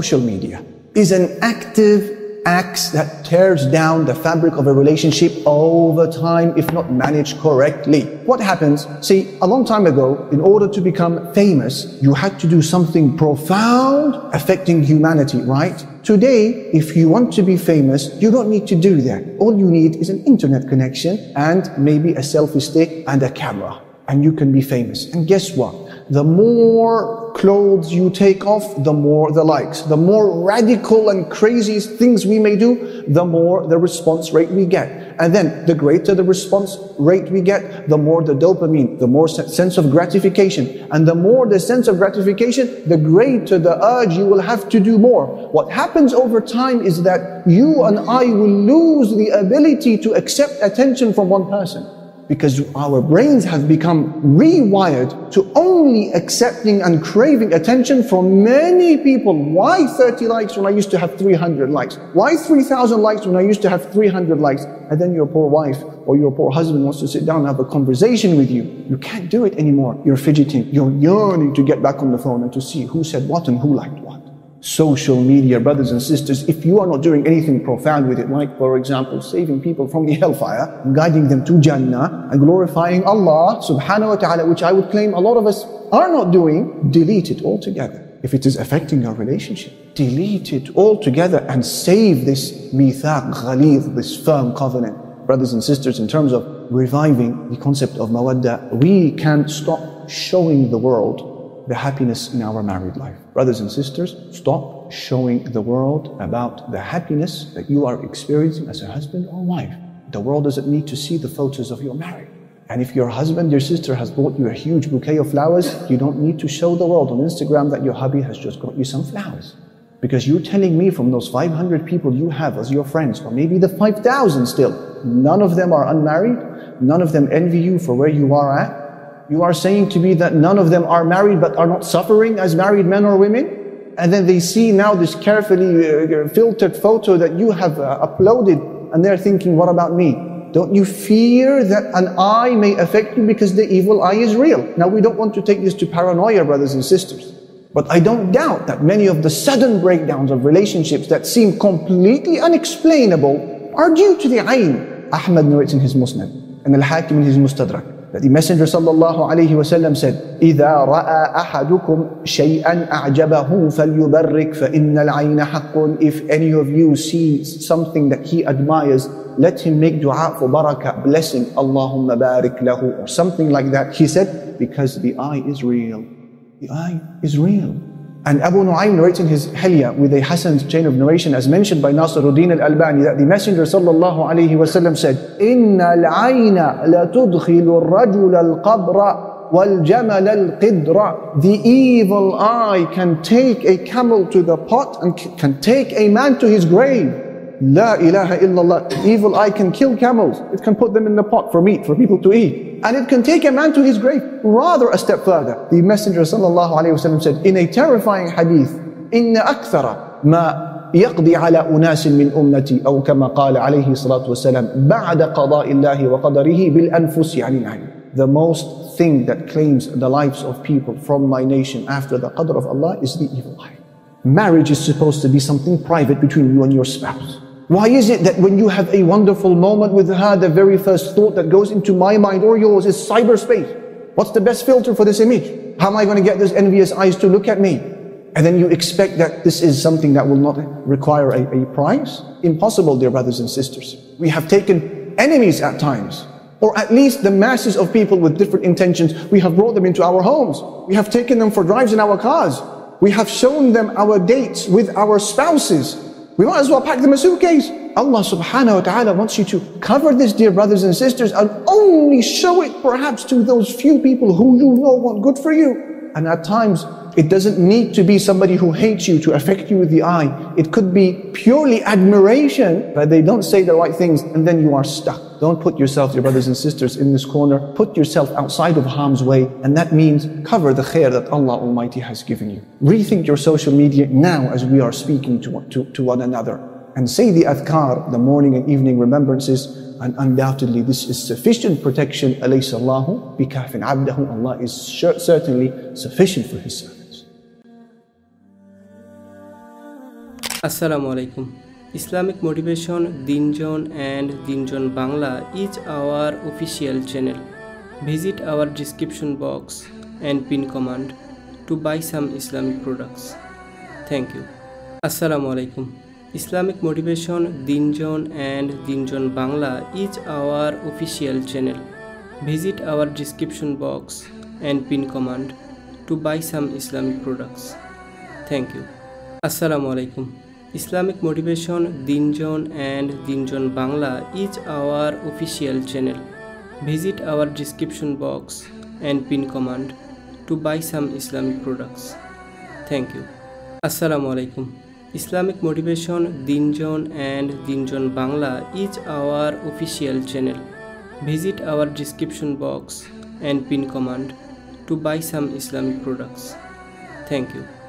Social media is an active axe that tears down the fabric of a relationship over time if not managed correctly. What happens? See, a long time ago, in order to become famous, you had to do something profound affecting humanity, right? Today, if you want to be famous, you don't need to do that. All you need is an internet connection and maybe a selfie stick and a camera, and you can be famous. And guess what? The more clothes you take off, the more the likes. The more radical and crazy things we may do, the more the response rate we get. And then the greater the response rate we get, the more the dopamine, the more sense of gratification. And the more the sense of gratification, the greater the urge you will have to do more. What happens over time is that you and I will lose the ability to accept attention from one person, because our brains have become rewired to only accepting and craving attention from many people. Why 30 likes when I used to have 300 likes? Why 3,000 likes when I used to have 300 likes? And then your poor wife or your poor husband wants to sit down and have a conversation with you. You can't do it anymore. You're fidgeting. You're yearning to get back on the phone and to see who said what and who liked what. Social media, brothers and sisters, if you are not doing anything profound with it, like, for example, saving people from the hellfire, guiding them to Jannah, and glorifying Allah subhanahu wa ta'ala, which I would claim a lot of us are not doing, delete it altogether. If it is affecting our relationship, delete it altogether and save this Mithaq Ghalidh, this firm covenant. Brothers and sisters, in terms of reviving the concept of Mawadda, we can stop showing the world the happiness in our married life. Brothers and sisters, stop showing the world about the happiness that you are experiencing as a husband or wife. The world doesn't need to see the photos of your marriage. And if your husband, your sister has bought you a huge bouquet of flowers, you don't need to show the world on Instagram that your hubby has just got you some flowers. Because you're telling me from those 500 people you have as your friends, or maybe the 5,000 still, none of them are unmarried, none of them envy you for where you are at. You are saying to me that none of them are married but are not suffering as married men or women? And then they see now this carefully filtered photo that you have uploaded, and they're thinking, what about me? Don't you fear that an eye may affect you because the evil eye is real? Now, we don't want to take this to paranoia, brothers and sisters. But I don't doubt that many of the sudden breakdowns of relationships that seem completely unexplainable are due to the Ayn. Ahmed narrates in his Muslim and Al-Hakim in his Mustadrak that the Messenger sallallahu alayhi wa sallam said, إِذَا رَأَى أَحَدُكُمْ شَيْئًا أَعْجَبَهُ فَلْيُبَرِّكْ فَإِنَّ الْعَيْنَ حَقٌّ. If any of you sees something that he admires, let him make dua for barakah, blessing, Allahumma barik lahu, or something like that. He said, because the eye is real. The eye is real. And Abu Nu'ayn narrates in his Hilya with a Hassan's chain of narration, as mentioned by Nasruddin al-Albani, that the Messenger sallallahu alayhi wa sallam said, إِنَّ الْعَيْنَ لَتُدْخِلُ الرَّجُلَ الْقَبْرَ وَالْجَمَلَ الْقِدْرَ. The evil eye can take a camel to the pot and can take a man to his grave. La ilaha illallah. The evil eye can kill camels. It can put them in the pot for meat, for people to eat. And it can take a man to his grave. Rather, a step further, the Messenger ﷺ said in a terrifying hadith, إِنَّ أَكْثَرَ مَا يَقْضِي عَلَىٰ أُنَاسٍ مِّنْ أُمَّتِي أَوْ كَمَا قَالَ عَلَيْهِ الصَّلَاةُ وَالسَّلَامُ بَعْدَ قَضَاءِ اللَّهِ وَقَدَرِهِ بِالْأَنفُسِ عَنِ الْعَيْنِ. The most thing that claims the lives of people from my nation after the Qadr of Allah is the evil eye. Marriage is supposed to be something private between you and your spouse. Why is it that when you have a wonderful moment with her, the very first thought that goes into my mind or yours is cyberspace? What's the best filter for this image? How am I going to get those envious eyes to look at me? And then you expect that this is something that will not require a price? Impossible, dear brothers and sisters. We have taken enemies at times, or at least the masses of people with different intentions. We have brought them into our homes. We have taken them for drives in our cars. We have shown them our dates with our spouses. We might as well pack them a suitcase. Allah subhanahu wa ta'ala wants you to cover this, dear brothers and sisters, and only show it perhaps to those few people who you know want good for you. And at times, it doesn't need to be somebody who hates you to affect you with the eye. It could be purely admiration, but they don't say the right things, and then you are stuck. Don't put yourself, dear brothers and sisters, in this corner. Put yourself outside of harm's way, and that means cover the khair that Allah Almighty has given you. Rethink your social media now as we are speaking to one another. And say the adhkar, the morning and evening remembrances, and undoubtedly this is sufficient protection. Alaysa Allahu bikafin abdahu. Allah is certainly sufficient for His servant. Assalamu Alaikum. Islamic Motivation Deen Zone and Deen Zone Bangla is our official channel. Visit our description box and pin command to buy some Islamic products. Thank you. Assalamu Alaikum. Islamic Motivation Deen Zone and Deen Zone Bangla is our official channel. Visit our description box and pin command to buy some Islamic products. Thank you. Assalamu Alaikum. Islamic Motivation Deen Zone and Deen Zone Bangla is our official channel. Visit our description box and pin command to buy some Islamic products. Thank you. Assalamu Alaikum. Islamic Motivation Deen Zone and Deen Zone Bangla is our official channel. Visit our description box and pin command to buy some Islamic products. Thank you.